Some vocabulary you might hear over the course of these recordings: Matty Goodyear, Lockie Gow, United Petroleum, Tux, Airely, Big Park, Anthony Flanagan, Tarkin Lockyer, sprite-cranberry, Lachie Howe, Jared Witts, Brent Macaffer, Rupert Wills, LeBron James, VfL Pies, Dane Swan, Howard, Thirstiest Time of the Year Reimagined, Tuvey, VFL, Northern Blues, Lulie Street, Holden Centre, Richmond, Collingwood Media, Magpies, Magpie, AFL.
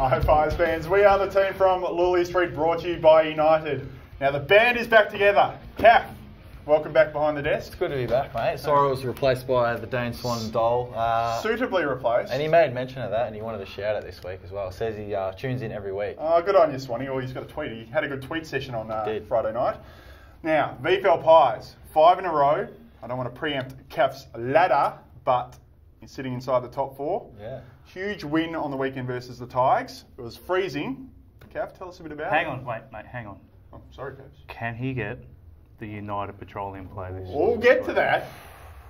Hi Pies fans, we are the team from Lulie Street, brought to you by United. Now the band is back together. Caff, welcome back behind the desk. It's good to be back, mate. Sorrow was replaced by the Dane Swan doll. Suitably replaced. And he made mention of that, and he wanted a shout out this week as well. Says he tunes in every week. Oh, good on you, Swanny. Or he's got a tweet. He had a good tweet session on Friday night. Now, VFL Pies, 5 in a row. I don't want to preempt Caff's ladder, but he's sitting inside the top 4. Yeah. Huge win on the weekend versus the Tigers. It was freezing. Caff, tell us a bit about it. Hang on, mate. Oh, sorry, Caff. Can he get the United Petroleum play this year? We'll get to that.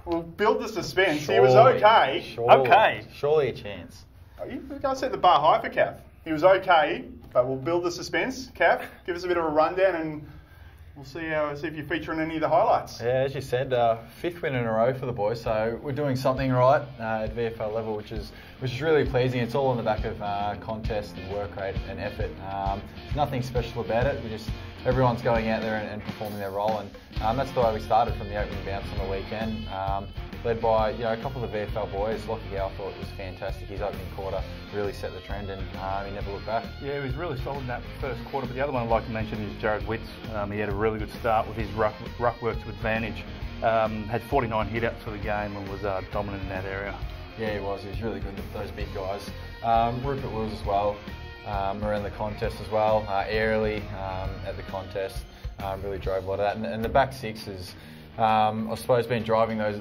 We'll build the suspense. Surely, he was okay. Surely a chance. Oh, you guys set the bar high for Caff. He was okay, but we'll build the suspense. Caff, give us a bit of a rundown and we'll see if you feature in any of the highlights. Yeah, as you said, 5th win in a row for the boys, so we're doing something right at VFL level, which is really pleasing. It's all on the back of contest and work rate and effort. Nothing special about it. Everyone's going out there and performing their role, and that's the way we started from the opening bounce on the weekend, led by a couple of the VFL boys. Lockie Gow, I thought, was fantastic. His opening quarter really set the trend, and he never looked back. Yeah, he was really solid in that first quarter, but the other one I'd like to mention is Jared Witts. He had a really good start with his ruck work to advantage, had 49 hit-outs for the game and was dominant in that area. Yeah, he was. He was really good with those big guys. Rupert Wills as well. Around the contest as well, Airely at the contest really drove a lot of that, and the back six has I suppose been driving those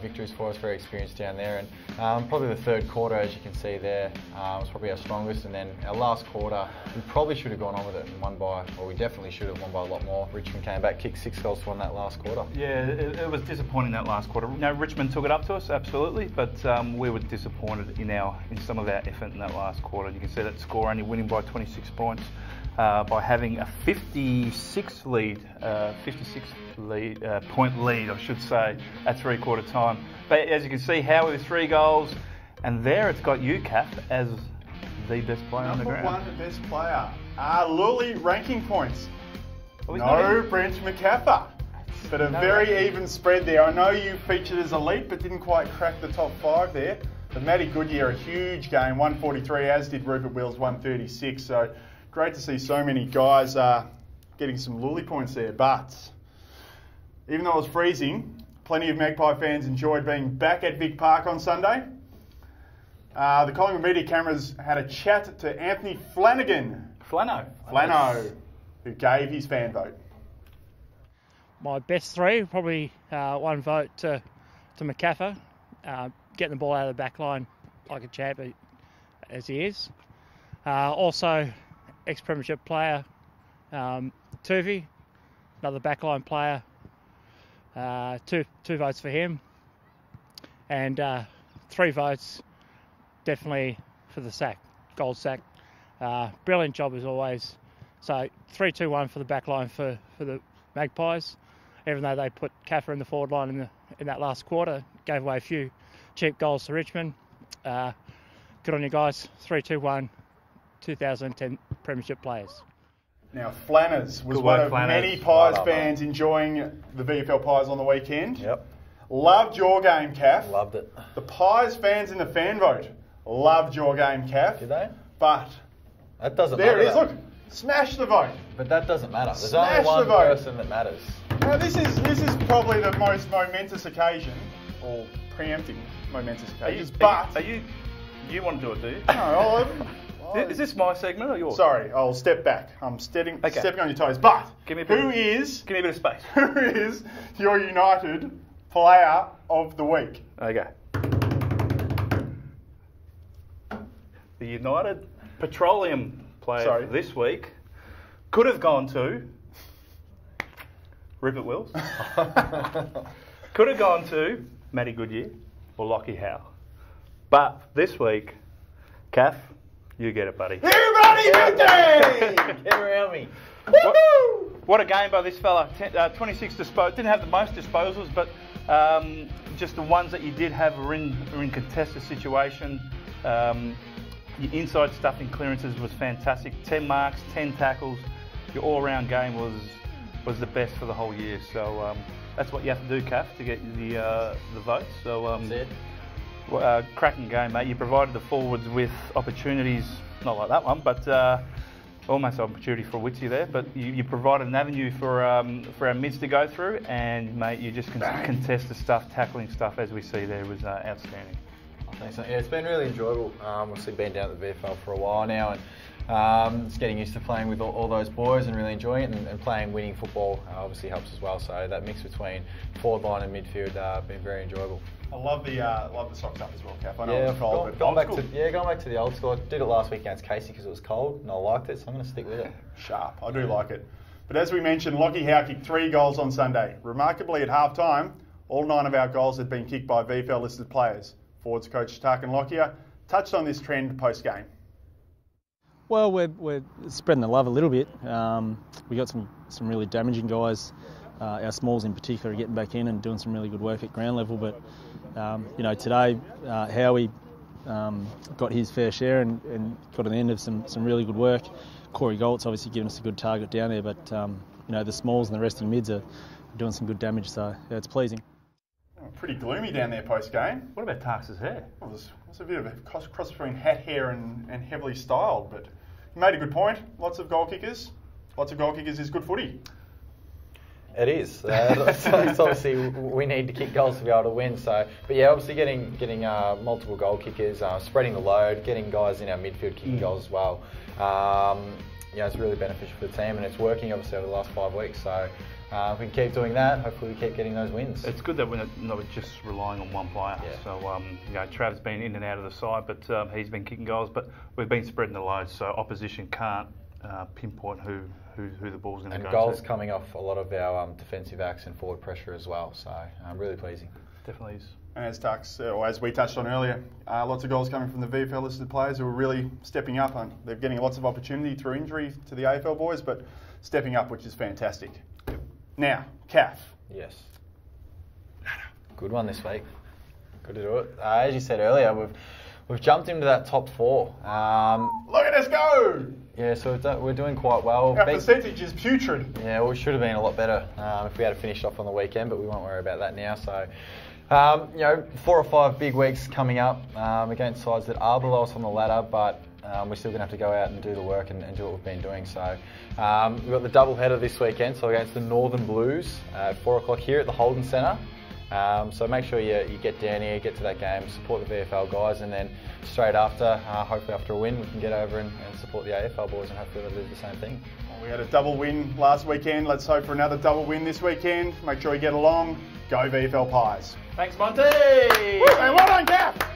victories for us, very experienced down there, and probably the third quarter, as you can see there, was probably our strongest, and then our last quarter we probably should have gone on with it and won by, or we definitely should have won by a lot more. Richmond came back, kicked 6 goals to win that last quarter. Yeah, it was disappointing that last quarter. You know, Richmond took it up to us, absolutely, but we were disappointed in some of our effort in that last quarter. You can see that score only winning by 26 points. By having a 56 point lead, I should say, at three-quarter time. But as you can see, Howard with 3 goals, and there it's got you, Caff, as the best player on the ground. Number one best player. Lulie ranking points. Well, no Brent Macaffer. But a very even spread there. I know you featured as elite, but didn't quite crack the top 5 there. But Matty Goodyear, a huge game, 143, as did Rupert Wills, 136. So great to see so many guys getting some Lulie points there, but even though it was freezing, plenty of Magpie fans enjoyed being back at Big Park on Sunday. The Collingwood Media cameras had a chat to Anthony Flanagan. Flano, who gave his fan vote. My best 3, probably one vote to Macaffer, getting the ball out of the back line like a champ as he is. Also, ex-premiership player, Tuvey, another backline player, 2 votes for him, and 3 votes definitely for the sack, gold sack. Brilliant job as always. So 3-2-1 for the backline for the Magpies, even though they put Macaffer in the forward line in that last quarter, gave away a few cheap goals to Richmond. Good on you guys, 3-2-1. 2010 premiership players. Now Flanners was one of many Pies fans enjoying the VFL Pies on the weekend. Yep. Loved your game, Caff. Loved it. The Pies fans in the fan vote loved your game, Caff. Did they? But that doesn't matter. There it is, look. Smash the vote. But that doesn't matter. There's only one person that matters. Now this is probably the most momentous occasion, or preempting momentous occasions. But you want to do it, do you? No, all of them. Is this my segment or yours? Sorry, I'll step back. I'm stepping on your toes. But give me a bit of space. Who is your United Player of the Week? Okay. The United Petroleum Player this week could have gone to Rupert Wills. Could have gone to Matty Goodyear or Lachie Howe. But this week, Caff, you get it, buddy. Everybody, get around me. What a game by this fella. 26 disposals. Didn't have the most disposals, but just the ones that you did have were in contested situation. Your inside stuff in clearances was fantastic. 10 marks, 10 tackles. Your all-round game was the best for the whole year. So that's what you have to do, Caff, to get the votes. So Cracking game, mate. You provided the forwards with opportunities, not like that one, but almost an opportunity for Wittsy there. But you provided an avenue for our mids to go through, and mate, you just contest the stuff, tackling stuff as we see there was outstanding. I think so. Yeah, it's been really enjoyable. Obviously, been down at the VFL for a while now, and just getting used to playing with all those boys and really enjoying it, and playing winning football obviously helps as well. So that mix between forward line and midfield been very enjoyable. I love the socks up as well, Cap. I know it was cold, but old school. Yeah, going back to the old school. I did it last week against Casey because it was cold and I liked it, so I'm going to stick with it. Sharp. I do like it. But as we mentioned, Lachie Howe kicked 3 goals on Sunday. Remarkably, at half-time, all 9 of our goals had been kicked by VFL-listed players. Forwards coach Tarkin Lockyer touched on this trend post-game. Well, we're spreading the love a little bit. We got some really damaging guys. Our smalls in particular are getting back in and doing some really good work at ground level, but you know, today Howie got his fair share and got an end of some really good work. Corey Gault's obviously given us a good target down there, but you know, the smalls and the resting mids are doing some good damage, so yeah, it's pleasing. Pretty gloomy down there post game. What about Tarks' hair? Well, there's a bit of a cross between hat hair and heavily styled, but you made a good point. Lots of goal kickers. Lots of goal kickers is good footy. It is. It's obviously we need to kick goals to be able to win. So, but yeah, obviously getting multiple goal kickers, spreading the load, getting guys in our midfield kicking goals as well. Yeah, it's really beneficial for the team, and it's working obviously over the last 5 weeks. So if we keep doing that, hopefully we keep getting those wins. It's good that we're not just relying on one player. Yeah. So you know, Trav's been in and out of the side, but he's been kicking goals. But we've been spreading the load, so opposition can't pinpoint who the ball's going to go to. And goals coming off a lot of our defensive acts and forward pressure as well, so really pleasing. Definitely is. And as Tux, or as we touched on earlier, lots of goals coming from the VFL-listed players who are really stepping up. And they're getting lots of opportunity through injury to the AFL boys, but stepping up, which is fantastic. Now, Caff. Yes. Good one this week. Good to do it. As you said earlier, we've jumped into that top 4. Look at us go! Yeah, so we're doing quite well. Our percentage is putrid. Yeah, well, we should have been a lot better if we had finished off on the weekend, but we won't worry about that now. So, you know, 4 or 5 big weeks coming up against sides that are below us on the ladder, but we're still going to have to go out and do the work and do what we've been doing. So, we've got the double header this weekend, so against the Northern Blues at 4 o'clock here at the Holden Centre. So make sure you get down here, get to that game, support the VFL guys, and then straight after, hopefully after a win, we can get over and support the AFL boys and hopefully they'll do the same thing. Well, we had a double win last weekend. Let's hope for another double win this weekend. Make sure you get along. Go VFL Pies. Thanks, Monty. Woo, and well done, Gaff.